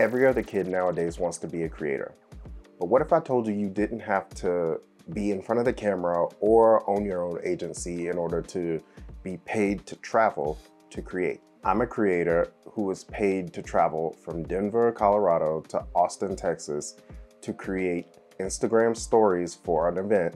Every other kid nowadays wants to be a creator. But what if I told you you didn't have to be in front of the camera or own your own agency in order to be paid to travel to create? I'm a creator who was paid to travel from Denver, Colorado to Austin, Texas to create Instagram stories for an event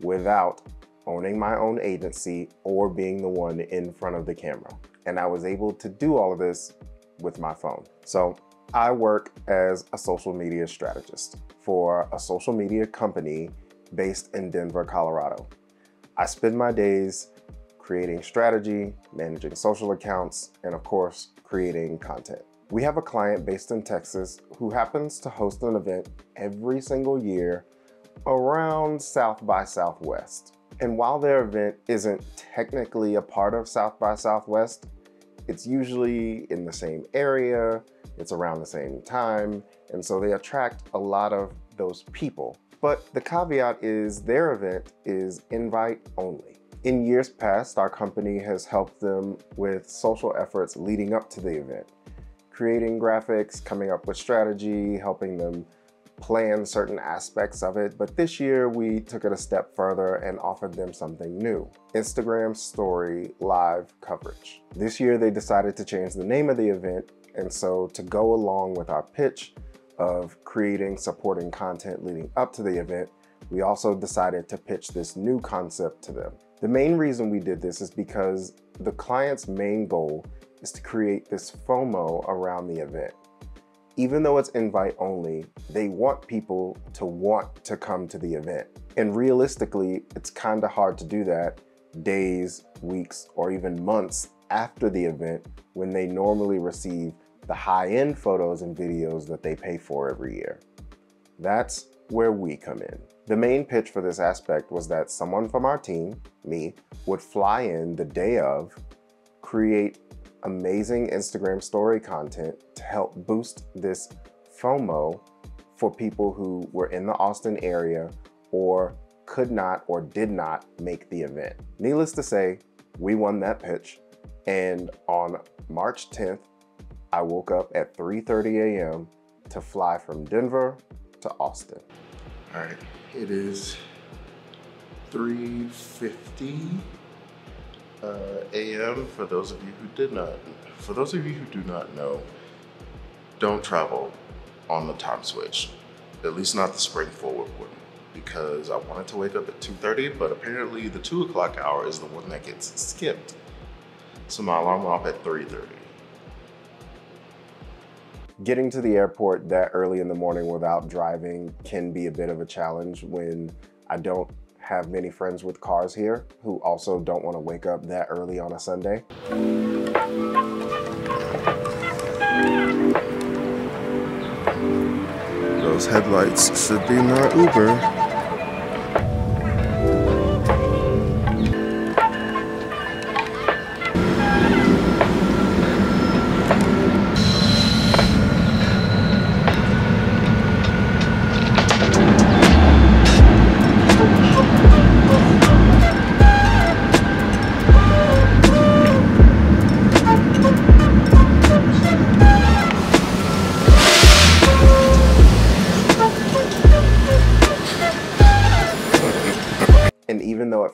without owning my own agency or being the one in front of the camera. And I was able to do all of this with my phone. So I work as a social media strategist for a social media company based in Denver, Colorado. I spend my days creating strategy, managing social accounts, and of course, creating content. We have a client based in Texas who happens to host an event every single year around South by Southwest. And while their event isn't technically a part of South by Southwest, it's usually in the same area, it's around the same time, and so they attract a lot of those people. But the caveat is their event is invite only. In years past, our company has helped them with social efforts leading up to the event, creating graphics, coming up with strategy, helping them plan certain aspects of it. But this year we took it a step further and offered them something new: Instagram story live coverage. This year they decided to change the name of the event. And so to go along with our pitch of creating supporting content leading up to the event, we also decided to pitch this new concept to them. The main reason we did this is because the client's main goal is to create this FOMO around the event. Even though it's invite only, they want people to want to come to the event. And realistically, it's kind of hard to do that days, weeks, or even months after the event when they normally receive the high-end photos and videos that they pay for every year. That's where we come in. The main pitch for this aspect was that someone from our team, me, would fly in the day of, create amazing Instagram story content to help boost this FOMO for people who were in the Austin area or could not or did not make the event. Needless to say, we won that pitch. And on March 10th, I woke up at 3:30 a.m. to fly from Denver to Austin. All right, it is 3:50 a.m. For those of you who do not know, don't travel on the time switch, at least not the spring forward one, because I wanted to wake up at 2:30, but apparently the 2 o'clock hour is the one that gets skipped. So my alarm went off at 3:30. Getting to the airport that early in the morning without driving can be a bit of a challenge when I don't have many friends with cars here who also don't want to wake up that early on a Sunday. Those headlights should be my Uber.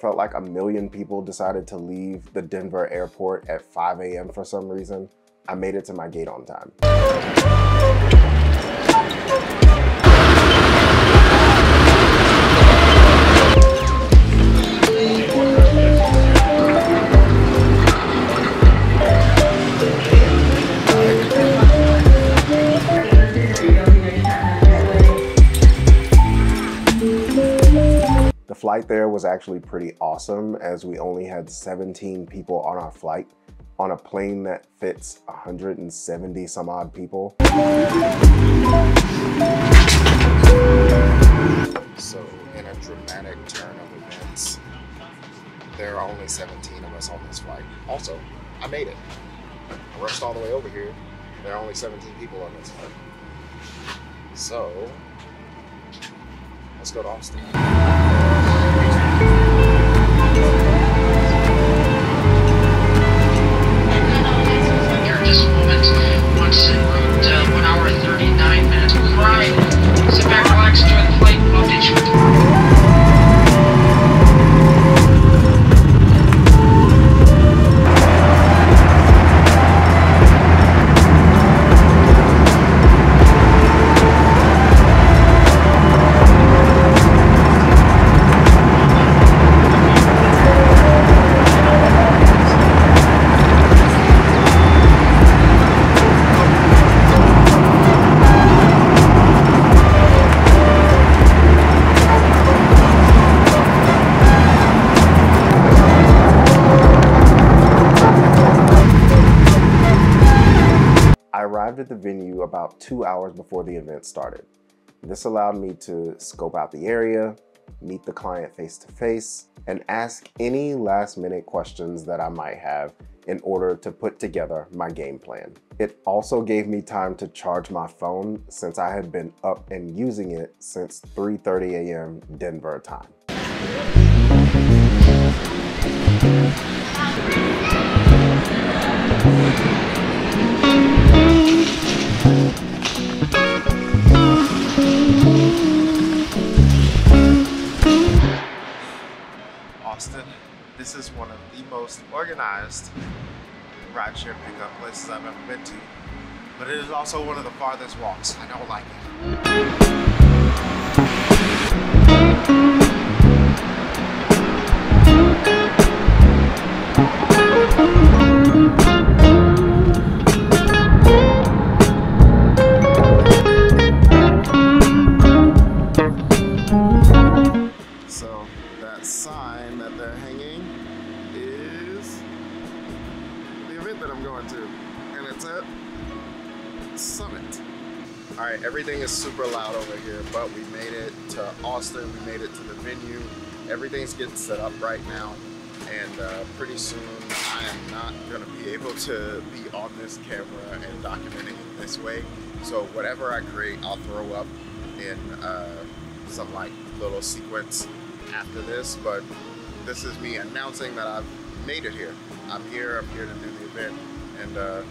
Felt like a million people decided to leave the Denver airport at 5 a.m. for some reason. I made it to my gate on time. The flight there was actually pretty awesome, as we only had 17 people on our flight on a plane that fits 170 some odd people. So in a dramatic turn of events, there are only 17 of us on this flight. Also, I made it. I rushed all the way over here. There are only 17 people on this flight. So let's go to Austin. This moment, once it rolled 1 hour and 30. at the venue about 2 hours before the event started. This allowed me to scope out the area, meet the client face to face, and ask any last minute questions that I might have in order to put together my game plan. It also gave me time to charge my phone since I had been up and using it since 3:30 a.m. Denver time. Austin, this is one of the most organized rideshare pickup places I've ever been to, but it is also one of the farthest walks. I don't like it. Everything is super loud over here, but we made it to Austin. We made it to the venue. Everything's getting set up right now, and pretty soon I am not gonna be able to be on this camera and documenting it this way. So whatever I create, I'll throw up in some like little sequence after this, but this is me announcing that I've made it here. I'm here to do the event, and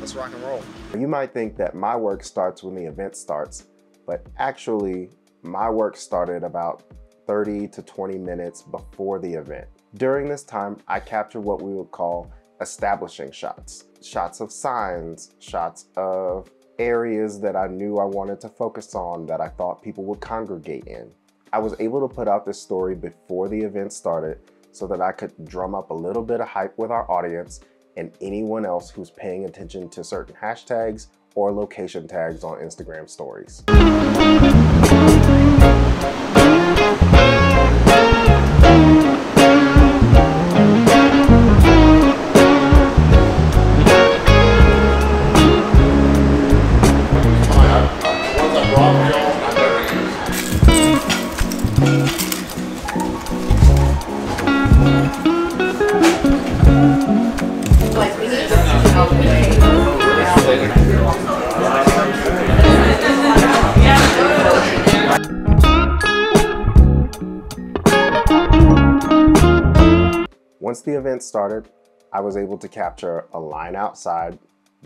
let's rock and roll. You might think that my work starts when the event starts, but actually my work started about 30 to 20 minutes before the event. During this time, I captured what we would call establishing shots. Shots of signs, shots of areas that I knew I wanted to focus on that I thought people would congregate in. I was able to put out this story before the event started so that I could drum up a little bit of hype with our audience and anyone else who's paying attention to certain hashtags or location tags on Instagram stories. Once the event started, I was able to capture a line outside,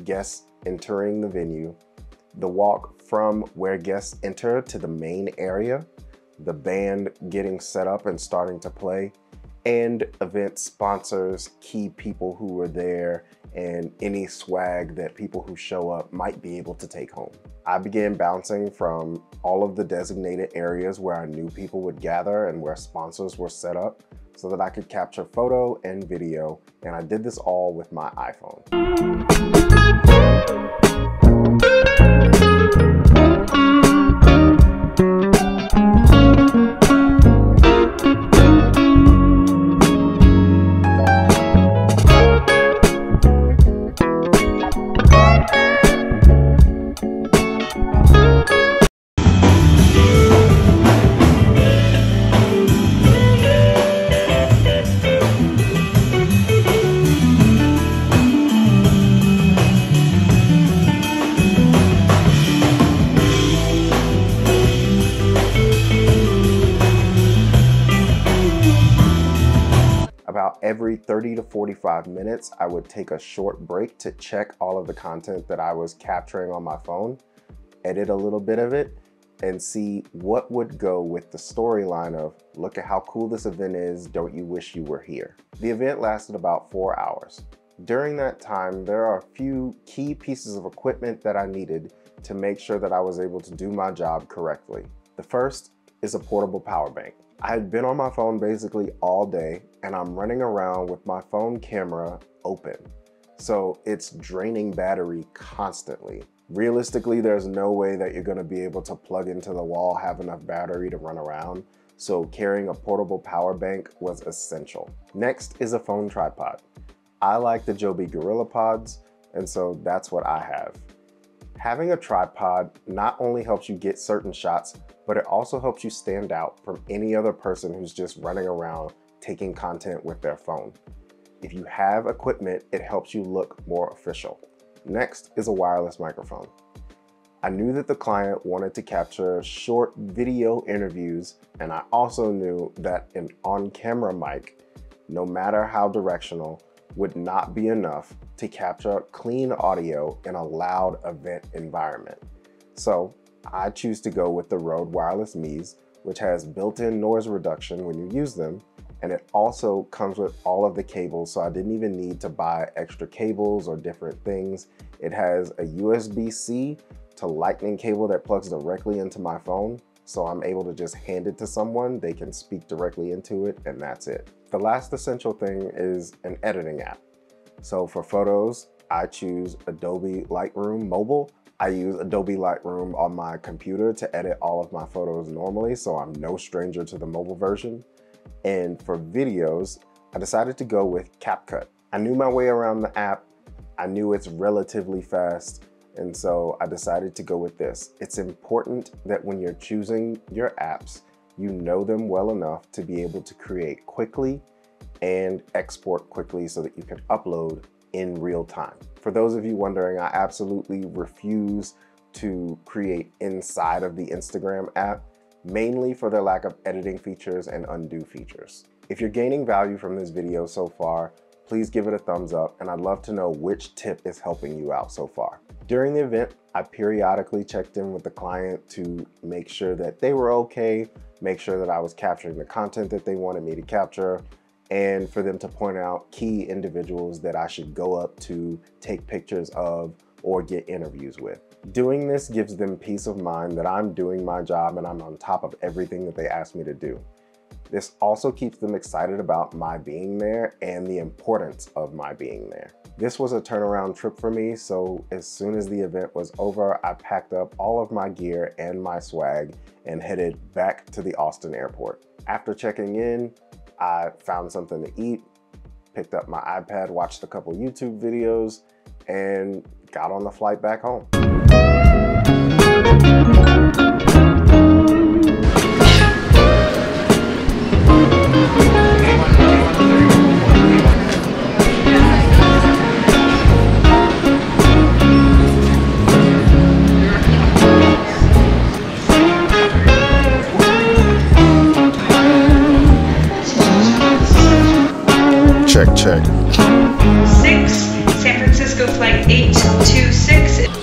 guests entering the venue, the walk from where guests enter to the main area, the band getting set up and starting to play, and event sponsors, key people who were there, and any swag that people who show up might be able to take home. I began bouncing from all of the designated areas where I knew people would gather and where sponsors were set up so that I could capture photo and video, and I did this all with my iPhone. Every 30 to 45 minutes, I would take a short break to check all of the content that I was capturing on my phone, edit a little bit of it, and see what would go with the storyline of, look at how cool this event is, don't you wish you were here? The event lasted about 4 hours. During that time, there are a few key pieces of equipment that I needed to make sure that I was able to do my job correctly. The first is a portable power bank. I had been on my phone basically all day, and I'm running around with my phone camera open. So it's draining battery constantly. Realistically, there's no way that you're gonna be able to plug into the wall, have enough battery to run around. So carrying a portable power bank was essential. Next is a phone tripod. I like the Joby Gorillapods, And so that's what I have. Having a tripod not only helps you get certain shots, but it also helps you stand out from any other person who's just running around taking content with their phone. If you have equipment, it helps you look more official. Next is a wireless microphone. I knew that the client wanted to capture short video interviews, and I also knew that an on-camera mic, no matter how directional, would not be enough to capture clean audio in a loud event environment. So I choose to go with the Rode Wireless Mics, which has built-in noise reduction when you use them, and it also comes with all of the cables, so I didn't even need to buy extra cables or different things. It has a USB-C to lightning cable that plugs directly into my phone, so I'm able to just hand it to someone, they can speak directly into it, and that's it. The last essential thing is an editing app. So for photos, I choose Adobe Lightroom Mobile. I use Adobe Lightroom on my computer to edit all of my photos normally, so I'm no stranger to the mobile version. And for videos, I decided to go with CapCut. I knew my way around the app. I knew it's relatively fast, and so I decided to go with this. It's important that when you're choosing your apps, you know them well enough to be able to create quickly and export quickly so that you can upload in real time. For those of you wondering, I absolutely refuse to create inside of the Instagram app, mainly for their lack of editing features and undo features. If you're gaining value from this video so far, please give it a thumbs up, and I'd love to know which tip is helping you out so far. During the event, I periodically checked in with the client to make sure that they were okay, make sure that I was capturing the content that they wanted me to capture, and for them to point out key individuals that I should go up to take pictures of or get interviews with. Doing this gives them peace of mind that I'm doing my job and I'm on top of everything that they asked me to do. This also keeps them excited about my being there and the importance of my being there. This was a turnaround trip for me, so as soon as the event was over, I packed up all of my gear and my swag and headed back to the Austin airport. After checking in, I found something to eat, picked up my iPad, watched a couple YouTube videos, and got on the flight back home. Check, check. 6, San Francisco flight 826. If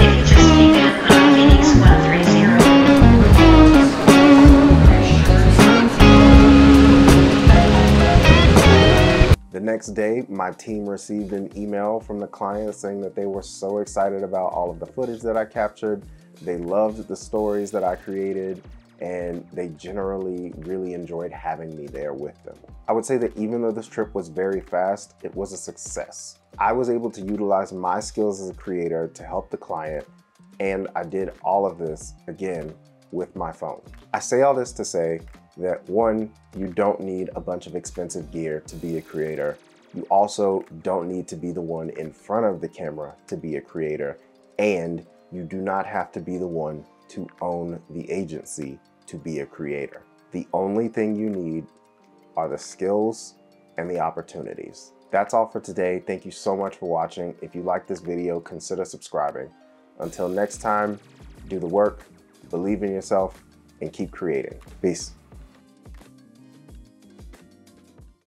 you just came in on Phoenix 130. The next day, my team received an email from the client saying that they were so excited about all of the footage that I captured. They loved the stories that I created, and they generally really enjoyed having me there with them. I would say that even though this trip was very fast, it was a success. I was able to utilize my skills as a creator to help the client, and I did all of this, again, with my phone. I say all this to say that, one, you don't need a bunch of expensive gear to be a creator. You also don't need to be the one in front of the camera to be a creator, and you do not have to be the one to own the agency to be a creator. The only thing you need are the skills and the opportunities. That's all for today. Thank you so much for watching. If you like this video, consider subscribing. Until next time, do the work, believe in yourself, and keep creating. Peace.